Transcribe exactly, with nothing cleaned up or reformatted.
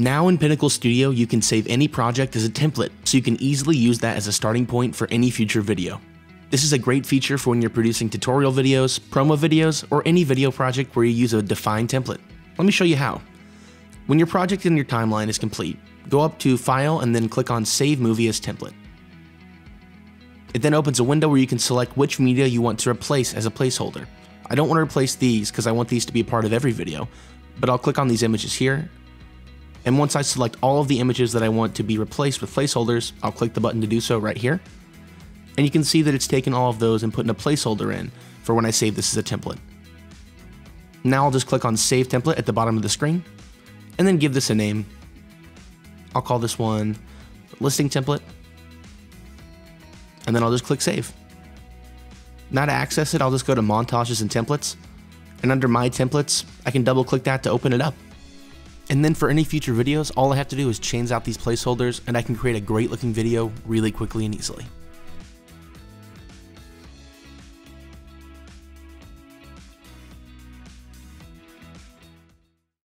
Now in Pinnacle Studio, you can save any project as a template, so you can easily use that as a starting point for any future video. This is a great feature for when you're producing tutorial videos, promo videos, or any video project where you use a defined template. Let me show you how. When your project in your timeline is complete, go up to File and then click on Save Movie as Template. It then opens a window where you can select which media you want to replace as a placeholder. I don't want to replace these because I want these to be a part of every video, but I'll click on these images here. And once I select all of the images that I want to be replaced with placeholders, I'll click the button to do so right here. And you can see that it's taken all of those and put in a placeholder in for when I save this as a template. Now I'll just click on Save Template at the bottom of the screen and then give this a name. I'll call this one Listing Template. And then I'll just click Save. Now to access it, I'll just go to Montages and Templates. And under My Templates, I can double click that to open it up. And then for any future videos, all I have to do is change out these placeholders and I can create a great looking video really quickly and easily.